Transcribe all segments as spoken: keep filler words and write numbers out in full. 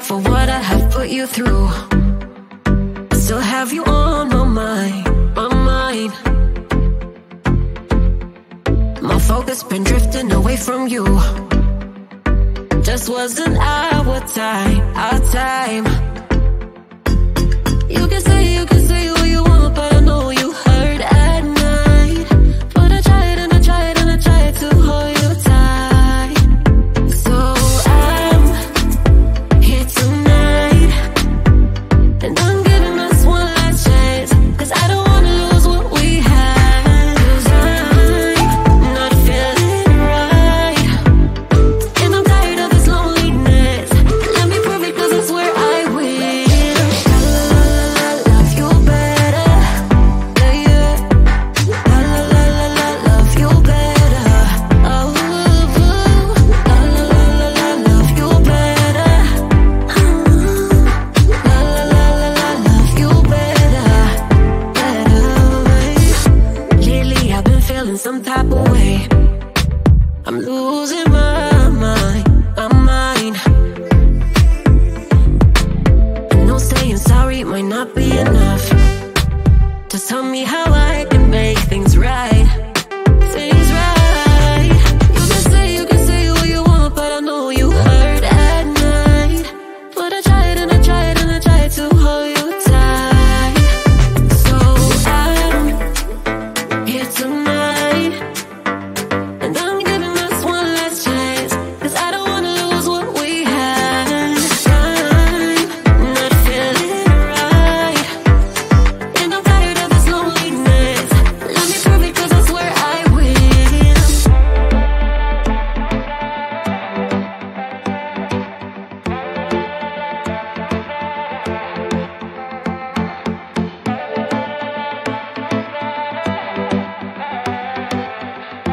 right for what I have put you through. I still have you on my mind, my mind. My focus been drifting away from you. Just wasn't our time, our time. You can say, you can say what you want, but I know you hurt at night. But I tried and I tried and I tried to hold you tight. So I'm here tonight, and I'm giving us one last chance, cause I don't wanna lose what we had. Cause I'm not feeling right, and I'm tired of this loneliness. Let me prove it, cause I swear I win. La-la-la-la, love you better. Yeah, yeah. La-la-la-la-la, love you better. Oh, la-la-la-la, love you better. La-la-la-la-la, love you better. Better, babe. Lately I've been feeling some type of way. I'm losing my mind, my mind. I know saying sorry might not be enough. Just tell me how I can make things right, things right. You can say, you can say what you want, but I know you hurt at night. But I tried and I tried and I tried to hold you tight. So I'm here tonight, and I'm giving us one last chance, cause I don't wanna lose what we had. I'm not feeling right, and I'm tired of this loneliness. Let me prove it, cause I swear I win. Love you better. Yeah, yeah. La la la la, love you better. Mm. La la la la la, love you better. Better, babe. La la la la la, love you better. Better, babe. Spending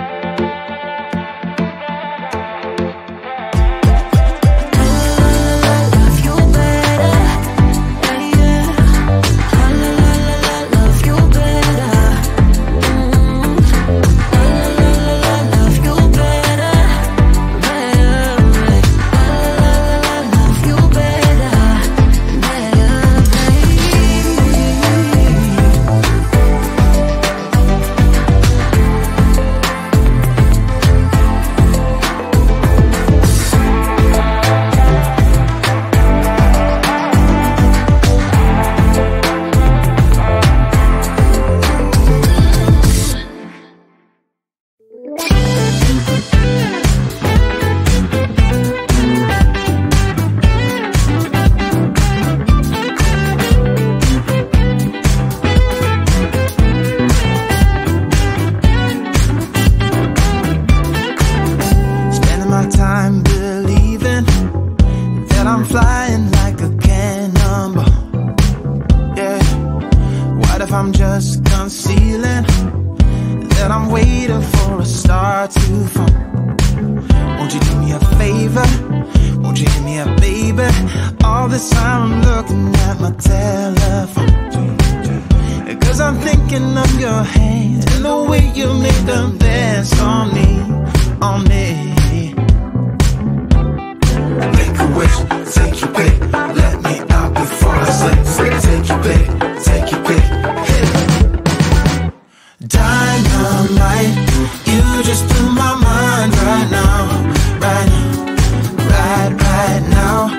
my time believing that I'm flying like a cannonball. Yeah. What if I'm just concealing that I'm waiting for a star to fall? Won't you do me a favor? Won't you give me a baby? All this time I'm looking at my telephone, cause I'm thinking of your hands and the way you made them dance on me, on me. Make a wish, take your pick. Let me out before I slip. Take your pick, take your pick. Hey. Dynamite, you just blew my mind right now, right now, right, right now.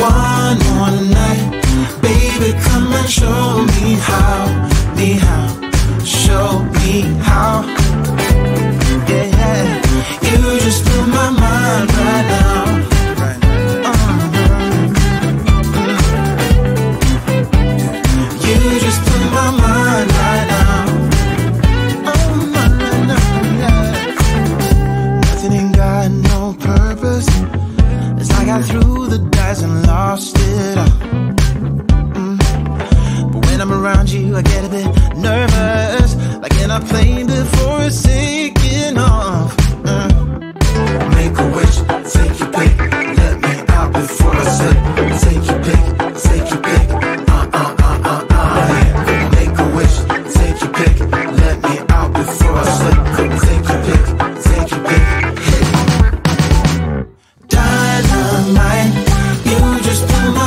One more night, baby, come and show me how, me how, show me how. Yeah, you just blew my mind right now. You just blew my mind right now. Oh, my, my, my. Nothing ain't got no purpose. It's like I threw the dice and lost it all. Mm. But when I'm around you, I get a bit nervous, like in a plane before it's taking off. Mm. Make a wish, take your pick. Let me out before I slip. Take your pick, take your pick. Uh uh uh uh uh. Make a wish, take your pick. Let me out before I slip. Take your pick, take your pick. Hey. Dynamite, you just blew my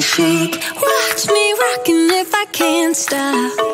shake. Watch me rockin' if I can't stop.